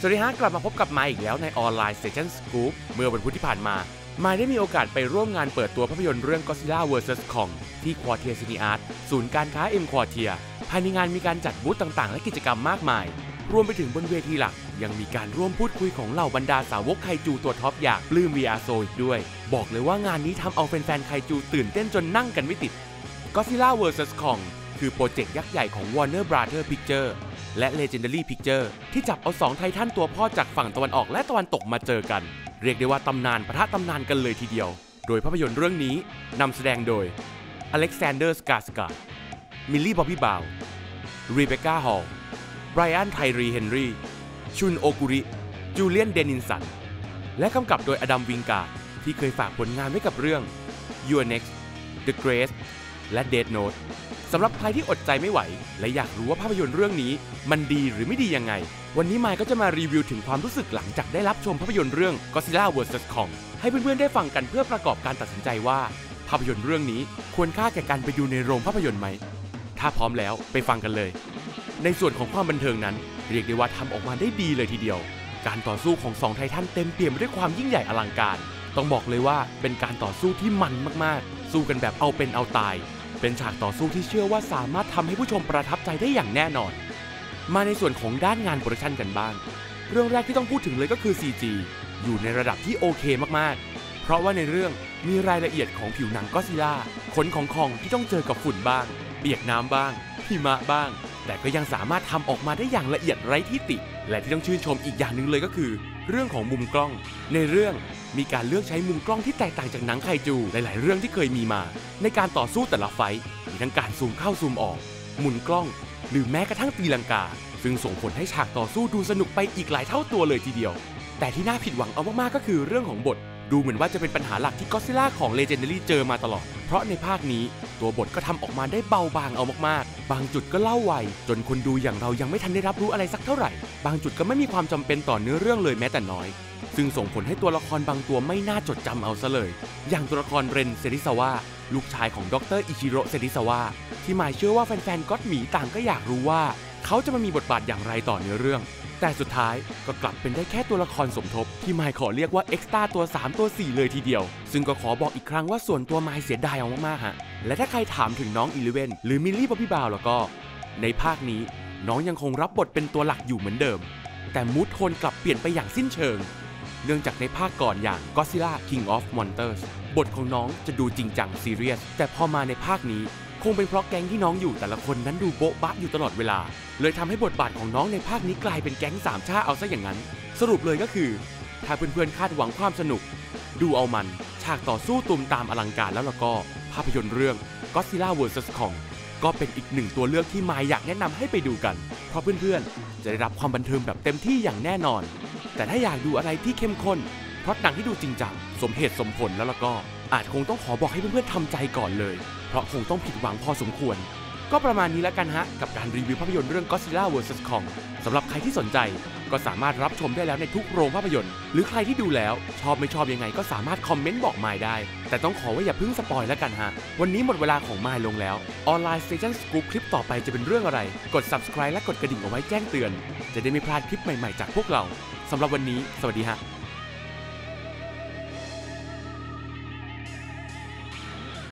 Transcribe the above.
สวัสดีฮะกลับมาพบกับไมค์อีกแล้วในออนไลน์เซสชั่นสกู๊ปเมื่อวันพุธที่ผ่านมาไมค์ได้มีโอกาสไปร่วมงานเปิดตัวภาพยนตร์เรื่อง Godzilla vs Kong ที่ควอเทียซินีอาร์ตศูนย์การค้าเอ็มควอเทียภายในงานมีการจัดบูธต่างๆและกิจกรรมมากมายรวมไปถึงบนเวทีหลักยังมีการร่วมพูดคุยของเหล่าบรรดาสาวกไคจูตัวท็อปอย่างปลื้ม VR Soul อีกด้วยบอกเลยว่างานนี้ทำเอาแฟนๆไคจูตื่นเต้นจนนั่งกันไม่ติด Godzilla vs Kong คือโปรเจกต์ยักษ์ใหญ่ของ Warner Brother Picturesและ Legendary Pictures ที่จับเอา2ไททันตัวพ่อจากฝั่งตะวันออกและตะวันตกมาเจอกันเรียกได้ว่าตำนานปะทะตำนานกันเลยทีเดียวโดยภาพยนตร์เรื่องนี้นำแสดงโดยอเล็กซานเดอร์ สกาสการ์ด มิลลี่ บ๊อบบี้ บราวน์ รีเบคก้า ฮอลล์ ไบรอัน ไทรี เฮนรี่ ชุน โอกุริ จูเลียน เดนินสันและกำกับโดยอดัม วิงการ์ดที่เคยฝากผลงานไว้กับเรื่อง Your Next The Grace และ Death Noteสำหรับใครที่อดใจไม่ไหวและอยากรู้ว่าภาพยนตร์เรื่องนี้มันดีหรือไม่ดียังไงวันนี้ไมค์ก็จะมารีวิวถึงความรู้สึกหลังจากได้รับชมภาพยนตร์เรื่อง Godzilla vs Kong ให้เพื่อนๆได้ฟังกันเพื่อประกอบการตัดสินใจว่าภาพยนตร์เรื่องนี้ควรค่าแก่การไปดูในโรงภาพยนตร์ไหมถ้าพร้อมแล้วไปฟังกันเลยในส่วนของความบันเทิงนั้นเรียกได้ว่าทำออกมาได้ดีเลยทีเดียวการต่อสู้ของ2ไททันเต็มเปี่ยมด้วยความยิ่งใหญ่อลังการต้องบอกเลยว่าเป็นการต่อสู้ที่มันมากๆสู้กันแบบเอาเป็นเอาตายเป็นฉากต่อสู้ที่เชื่อว่าสามารถทำให้ผู้ชมประทับใจได้อย่างแน่นอนมาในส่วนของด้านงานโปรดักชันกันบ้างเรื่องแรกที่ต้องพูดถึงเลยก็คือ CG อยู่ในระดับที่โอเคมากๆเพราะว่าในเรื่องมีรายละเอียดของผิวหนังก็อดซิลล่าขนของคองที่ต้องเจอกับฝุ่นบ้างเปียกน้ำบ้างหิมะบ้างแต่ก็ยังสามารถทำออกมาได้อย่างละเอียดไร้ที่ติและที่ต้องชื่นชมอีกอย่างหนึ่งเลยก็คือเรื่องของมุมกล้องในเรื่องมีการเลือกใช้มุมกล้องที่แตกต่างจากหนังไคจูหลายๆเรื่องที่เคยมีมาในการต่อสู้แต่ละไฟต์มีทั้งการซูมเข้าซูมออกหมุนกล้องหรือแม้กระทั่งตีลังกาซึ่งส่งผลให้ฉากต่อสู้ดูสนุกไปอีกหลายเท่าตัวเลยทีเดียวแต่ที่น่าผิดหวังเอามากๆก็คือเรื่องของบทดูเหมือนว่าจะเป็นปัญหาหลักที่ก็อดซิลล่าของ Legendary เจอมาตลอดเพราะในภาคนี้ตัวบทก็ทำออกมาได้เบาบางเอามากๆบางจุดก็เล่าไวจนคนดูอย่างเรายังไม่ทันได้รับรู้อะไรสักเท่าไหร่บางจุดก็ไม่มีความจำเป็นต่อเนื้อเรื่องเลยแม้แต่น้อยซึ่งส่งผลให้ตัวละครบางตัวไม่น่าจดจำเอาซะเลยอย่างตัวละครเรน เซริซาวะลูกชายของดร.อิชิโร่ เซริซาวะที่หมายเชื่อว่าแฟนๆก็อดหมีต่างก็อยากรู้ว่าเขาจะมามีบทบาทอย่างไรต่อเนื้อเรื่องแต่สุดท้ายก็กลับเป็นได้แค่ตัวละครสมทบที่ไมค์ขอเรียกว่าเอ็กซ์ต้าตัว3ตัว4เลยทีเดียวซึ่งก็ขอบอกอีกครั้งว่าส่วนตัวไมค์เสียดายเอามากๆฮะและถ้าใครถามถึงน้องอีเลเว่นหรือมิลลี่ บ๊อบบี้ บราวน์แล้วก็ในภาคนี้น้องยังคงรับบทเป็นตัวหลักอยู่เหมือนเดิมแต่มูดโทนกลับเปลี่ยนไปอย่างสิ้นเชิงเนื่องจากในภาคก่อนอย่าง Godzilla King of Monsters บทของน้องจะดูจริงจังซีเรียสแต่พอมาในภาคนี้คงเป็นเพราะแก๊งที่น้องอยู่แต่ละคนนั้นดูโบ๊ะบะอยู่ตลอดเวลาเลยทำให้บทบาทของน้องในภาคนี้กลายเป็นแก๊งสามชาเอาซะอย่างนั้นสรุปเลยก็คือถ้าเพื่อนๆคาดหวังความสนุกดูเอามันฉากต่อสู้ตุ่มตามอลังการแล้วก็ภาพยนตร์เรื่อง Godzilla vs Kong ก็เป็นอีกหนึ่งตัวเลือกที่ไมค์อยากแนะนำให้ไปดูกันเพราะเพื่อนๆจะได้รับความบันเทิงแบบเต็มที่อย่างแน่นอนแต่ถ้าอยากดูอะไรที่เข้มข้นเพราะหนังที่ดูจริงจังสมเหตุสมผลแล้วก็อาจคงต้องขอบอกให้เพื่อนๆทำใจก่อนเลยเพราะคงต้องผิดหวังพอสมควรก็ประมาณนี้แล้วกันฮะกับการรีวิวภาพยนตร์เรื่อง Godzilla vs Kong สำหรับใครที่สนใจก็สามารถรับชมได้แล้วในทุกโรงภาพยนตร์หรือใครที่ดูแล้วชอบไม่ชอบยังไงก็สามารถคอมเมนต์บอกมายได้แต่ต้องขอว่าอย่าเพิ่งสปอยแล้วกันฮะวันนี้หมดเวลาของมายลงแล้วออนไลน์ Station Scoop คลิปต่อไปจะเป็นเรื่องอะไรกด subscribe และกดกระดิ่งเอาไว้แจ้งเตือนจะได้ไม่พลาดคลิปใหม่ๆจากพวกเราสำหรับวันนี้สวัสดีฮะ